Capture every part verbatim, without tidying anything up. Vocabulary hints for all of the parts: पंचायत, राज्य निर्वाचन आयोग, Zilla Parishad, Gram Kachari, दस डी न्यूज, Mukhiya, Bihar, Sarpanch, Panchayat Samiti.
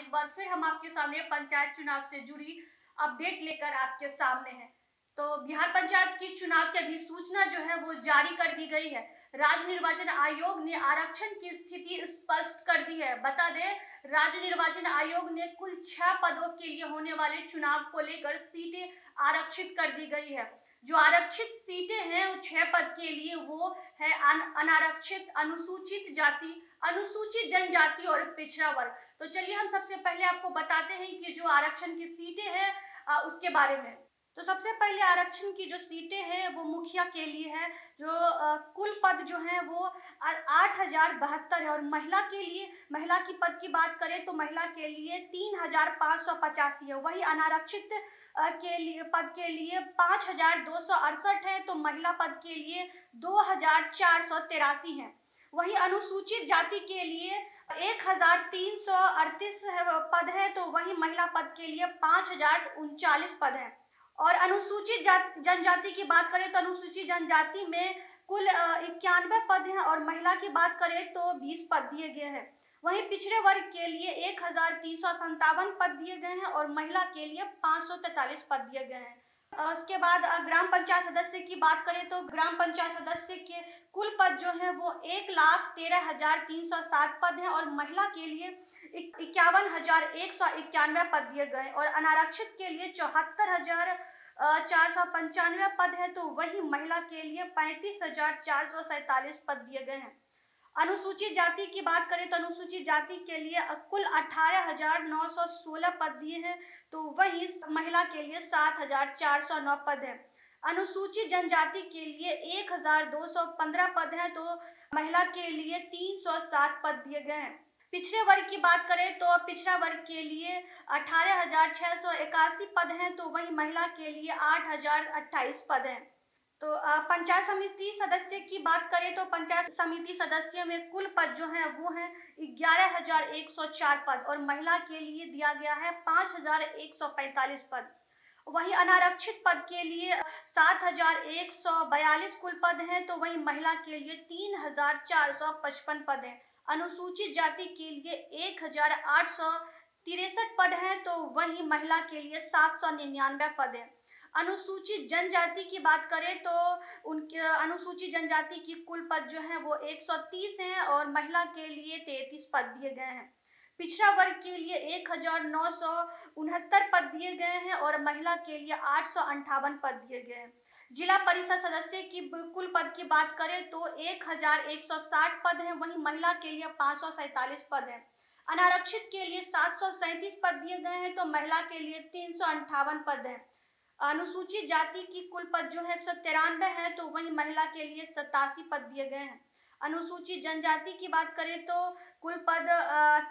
एक बार फिर हम आपके सामने पंचायत चुनाव से जुड़ी अपडेट लेकर आपके सामने हैं। तो बिहार पंचायत की चुनाव की अधिसूचना जो है वो जारी कर दी गई है। राज्य निर्वाचन आयोग ने आरक्षण की स्थिति स्पष्ट कर दी है। बता दें, राज्य निर्वाचन आयोग ने कुल छह पदों के लिए होने वाले चुनाव को लेकर सीटें आरक्षित कर दी गई है। जो आरक्षित सीटें हैं वो छह पद के लिए वो है अनारक्षित, अनुसूचित जाति, अनुसूचित जनजाति और पिछड़ा वर्ग। तो चलिए हम सबसे पहले आपको बताते हैं कि जो आरक्षण की सीटें हैं उसके बारे में। तो सबसे पहले आरक्षण की जो सीटें हैं वो मुखिया के लिए है, जो आ, कुल पद जो हैं वो आठ हजार बहत्तर है। और महिला के लिए, महिला की पद की बात करें तो महिला के लिए तीन हजार पाँच सौ पचासी है। वही अनारक्षित आ, के लिए पद के लिए पाँच हजार दो सौ अड़सठ है, तो महिला पद के लिए दो हजार चार सौ तिरासी है। वही अनुसूचित जाति के लिए एक हजार तीन सौ अड़तीस पद है, तो वही महिला पद के लिए पाँच हजार उनचालीस पद है। और अनुसूचित जनजाति की बात करें तो अनुसूचित जनजाति में कुल इक्यानवे पद हैं और महिला की बात करें तो बीस पद दिए गए हैं। वहीं पिछड़े वर्ग के लिए एक हजार तीन सौ संतावन पद दिए गए हैं और महिला के लिए पाँच सौ तैतालीस पद दिए गए हैं। उसके बाद ग्राम पंचायत सदस्य की बात करें तो ग्राम पंचायत सदस्य के कुल पद जो हैं वो एक लाख तेरह हजार तीन सौ सात पद हैं और महिला के लिए इक्यावन हजार एक सौ इक्यानवे पद दिए गए। और अनारक्षित के लिए चौहत्तर हजार चार सौ पंचानवे पद है, तो वही महिला के लिए पैंतीस हजार चार सौ सैतालीस पद दिए गए हैं। अनुसूचित जाति की बात करें तो अनुसूचित जाति के लिए कुल अठारह हजार नौ सौ सोलह पद दिए हैं, तो वही महिला के लिए सात हजार चार सौ नौ पद है। अनुसूचित जनजाति के लिए एक हजार दो सौ पंद्रह पद है, तो महिला के लिए तीन सौ सात पद दिए गए हैं। पिछड़े वर्ग की बात करें तो पिछड़ा वर्ग के लिए अठारह हजार छः सौ इक्यासी पद हैं, तो वही महिला के लिए आठ हजार अट्ठाईस पद हैं। तो पंचायत समिति सदस्य की बात करें तो पंचायत समिति सदस्य में कुल पद जो हैं वो हैं ग्यारह हजार एक सौ चार पद और महिला के लिए दिया गया है पाँच हजार एक सौ पैंतालीस पद। वही अनारक्षित पद के लिए सात हजार एक सौ बयालीस कुल पद हैं, तो वही महिला के लिए तीन हजार चार सौ पचपन पद हैं। अनुसूचित जाति के लिए एक हजार आठ सौ तिरसठ पद हैं, तो वही महिला के लिए सात सौ निन्यानवे पद हैं। अनुसूचित जनजाति की बात करें तो उनके अनुसूचित जनजाति की कुल पद जो हैं वो एक सौ तीस हैं और महिला के लिए तैंतीस पद दिए गए हैं। पिछड़ा वर्ग के लिए एक हजार नौ सौ उनहत्तर पद दिए गए हैं और महिला के लिए आठ सौ अंठावन पद दिए गए हैं। जिला परिषद सदस्य की कुल पद की बात करें तो एक हजार एक सौ साठ पद हैं, वहीं महिला के लिए पाँच सौ सैंतालीस पद हैं। अनारक्षित के लिए सात सौ सैंतीस पद दिए गए हैं, तो महिला के लिए तीन सौ अंठावन पद हैं। अनुसूचित जाति की कुल पद जो है एक सौ तिरानवे है, तो वहीं महिला के लिए सतासी पद दिए गए हैं। अनुसूचित जनजाति की बात करें तो कुल पद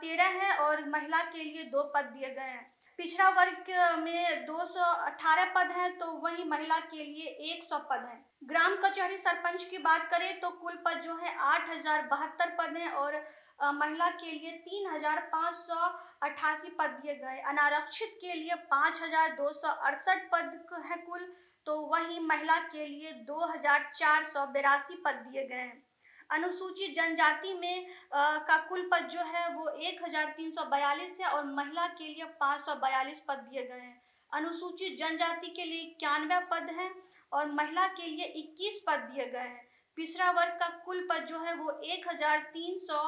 तेरह है और महिला के लिए दो पद दिए गए हैं। पिछड़ा वर्ग में दो सौ अठारह पद हैं, तो वही महिला के लिए एक सौ पद हैं। ग्राम कचहरी सरपंच की बात करें तो कुल पद जो है आठ हजार बहत्तर पद हैं और आ, महिला के लिए तीन हजार पाँच सौ अट्ठासी पद दिए गए। अनारक्षित के लिए पाँच हजार दो सौ अड़सठ पद हैं कुल, तो वही महिला के लिए दो हजार चार सौ बिरासी पद दिए गए हैं। अनुसूचित जनजाति में आ, का कुल पद जो है वो एक हजार तीन सौ बयालीस है और महिला के लिए पाँच सौ बयालीस पद दिए गए हैं। अनुसूचित जनजाति के लिए इक्यानवे पद हैं और महिला के लिए इक्कीस पद दिए गए हैं। पिछड़ा वर्ग का कुल पद जो है वो एक हजार तीन सौ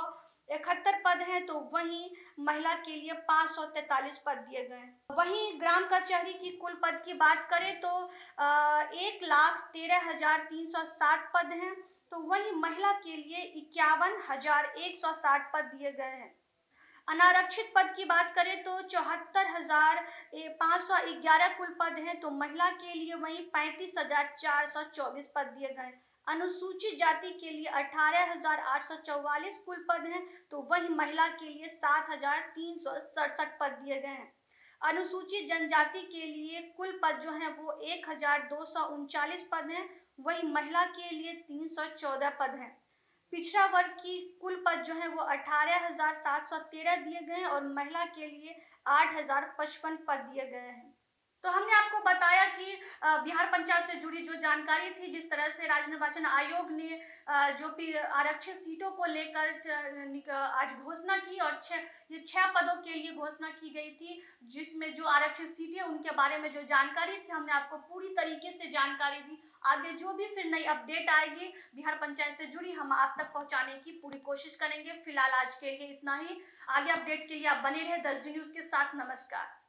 इकहत्तर पद हैं, तो वहीं महिला के लिए पाँच सौ तैंतालीस पद दिए गए हैं। वहीं ग्राम कचहरी की कुल पद की बात करें तो एक लाख तेरह हजार तीन सौ सात पद हैं, तो वही महिला के लिए इक्यावन हजार एक सौ साठ पद दिए गए हैं। अनारक्षित पद की बात करें तो चौहत्तर हजार पाँच सौ ग्यारह कुल पद हैं, तो महिला के लिए वही पैंतीस हजार चार सौ चौबीस पद दिए गए। अनुसूचित जाति के लिए अठारह हजार आठ सौ चौवालीस कुल पद हैं, तो वही महिला के लिए सात हजार तीन सौ सड़सठ पद दिए गए हैं। अनुसूचित जनजाति के लिए कुल पद जो हैं वो एक हजार दो सौ उनचालीस पद हैं, वही महिला के लिए तीन सौ चौदह पद हैं। पिछड़ा वर्ग की कुल पद जो हैं वो अठारह हजार सात सौ तेरह दिए गए हैं और महिला के लिए आठ हजार पचपन पद दिए गए हैं। तो हमने आपको बताया कि बिहार पंचायत से जुड़ी जो जानकारी थी, जिस तरह से राज्य निर्वाचन आयोग ने जो भी आरक्षित सीटों को लेकर आज घोषणा की और छः ये छः पदों के लिए घोषणा की गई थी, जिसमें जो आरक्षित सीटें उनके बारे में जो जानकारी थी हमने आपको पूरी तरीके से जानकारी दी। आगे जो भी फिर नई अपडेट आएगी बिहार पंचायत से जुड़ी हम आप तक पहुँचाने की पूरी कोशिश करेंगे। फिलहाल आज के लिए इतना ही। आगे अपडेट के लिए आप बने रहे दस डी न्यूज के साथ। नमस्कार।